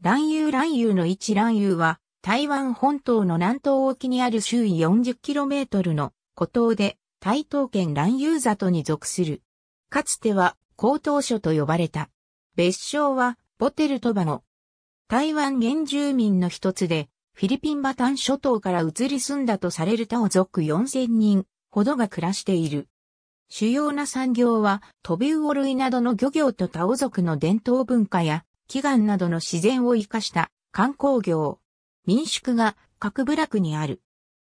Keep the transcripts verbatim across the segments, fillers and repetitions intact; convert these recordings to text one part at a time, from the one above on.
蘭嶼蘭嶼の位置蘭嶼は台湾本島の南東沖にある周囲 よんじゅっキロメートル の孤島で台東県蘭嶼里に属する。かつては江東署と呼ばれた。別称はボテルトバゴ。台湾原住民の一つでフィリピンバタン諸島から移り住んだとされるタオ族よんせんにんほどが暮らしている。主要な産業はトビウオ類などの漁業とタオ族の伝統文化や祈願などの自然を生かした観光業。民宿が各部落にある。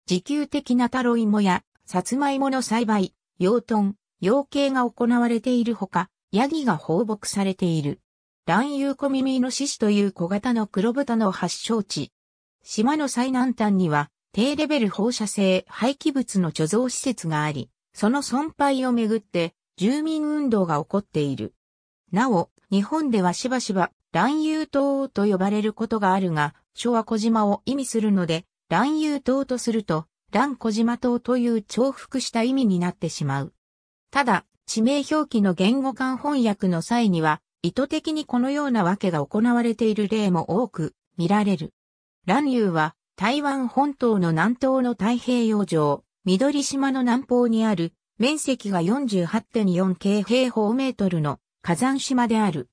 自給的なタロイモやサツマイモの栽培、養豚、養鶏が行われているほか、ヤギが放牧されている。蘭嶼小耳の獅子という小型の黒豚の発祥地。島の最南端には低レベル放射性廃棄物の貯蔵施設があり、その存廃をめぐって住民運動が起こっている。なお、日本ではしばしば蘭嶼島と呼ばれることがあるが、書は小島を意味するので、蘭嶼島とすると、蘭小島島という重複した意味になってしまう。ただ、地名表記の言語間翻訳の際には、意図的にこのような訳が行われている例も多く見られる。蘭嶼は、台湾本島の南東の太平洋上、緑島の南方にある、面積が よんじゅうはってんよん 平方方メートルの火山島である。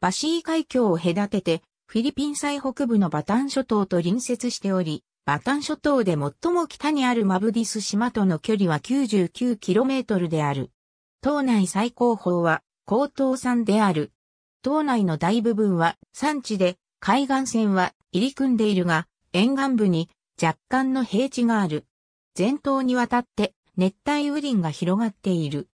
バシー海峡を隔てて、フィリピン最北部のバタン諸島と隣接しており、バタン諸島で最も北にあるマブディス島との距離は きゅうじゅうきゅうキロメートル である。島内最高峰は、江東山である。島内の大部分は山地で、海岸線は入り組んでいるが、沿岸部に若干の平地がある。全島にわたって熱帯雨林が広がっている。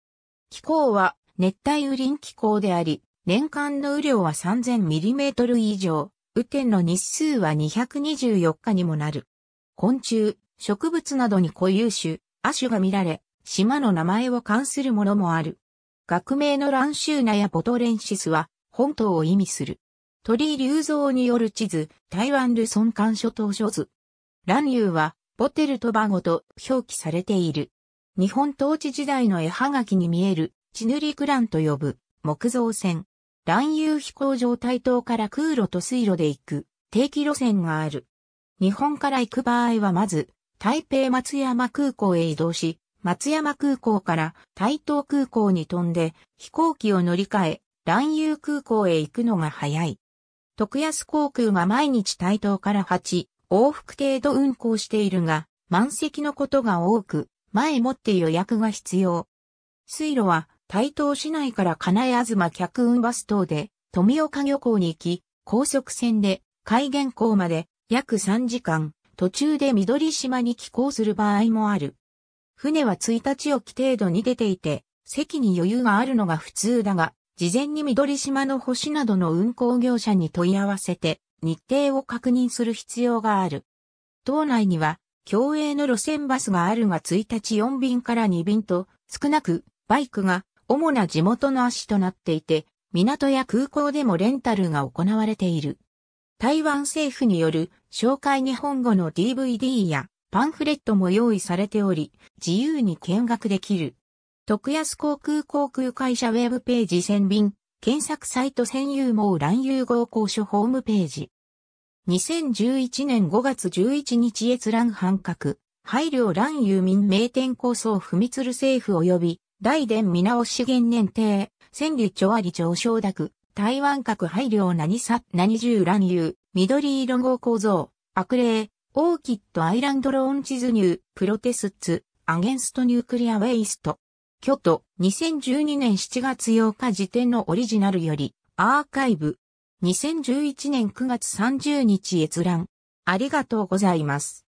気候は熱帯雨林気候であり、年間の雨量は さんぜんミリメートル 以上、雨天の日数はにひゃくにじゅうよっかにもなる。昆虫、植物などに固有種、亜種が見られ、島の名前を冠するものもある。学名のランシューナやボトレンシスは本島を意味する。鳥居隆三による地図、台湾ルソン間諸島諸図。蘭嶼はボテルトバゴと表記されている。日本統治時代の絵はがきに見える、チヌリクランと呼ぶ木造船。蘭嶼飛行場台東から空路と水路で行く定期路線がある。日本から行く場合はまず、台北松山空港へ移動し、松山空港から台東空港に飛んで飛行機を乗り換え、蘭嶼空港へ行くのが早い。徳安航空が毎日台東からはち、往復程度運航しているが、満席のことが多く、前もって予約が必要。水路は、台東市内から金谷東客運バス等で富岡漁港に行き、高速船で海元港まで約さんじかん、途中で緑島に寄港する場合もある。船はいちにち置き程度に出ていて、席に余裕があるのが普通だが、事前に緑島の星などの運航業者に問い合わせて日程を確認する必要がある。島内には競泳の路線バスがあるがいちにちよんびんからにびんと少なくバイクが主な地元の足となっていて、港や空港でもレンタルが行われている。台湾政府による紹介日本語の ディーブイディー やパンフレットも用意されており、自由に見学できる。徳安航空航空会社ウェブページ船便、検索サイト専有網蘭嶼号港所ホームページ。にせんじゅういちねんごがつじゅういちにち閲覧半角、配慮蘭嶼民名店構想文鶴政府及び、大殿見直し元年定、千里町あり町承諾、台湾各配慮何さ、何十蘭嶼、緑色号構造、悪霊、オーキッドアイランドローン地図入、プロテスツ、アゲンストニュークリアウェイスト。京都、にせんじゅうにねんしちがつようか時点のオリジナルより、アーカイブ。にせんじゅういちねんくがつさんじゅうにち閲覧。ありがとうございます。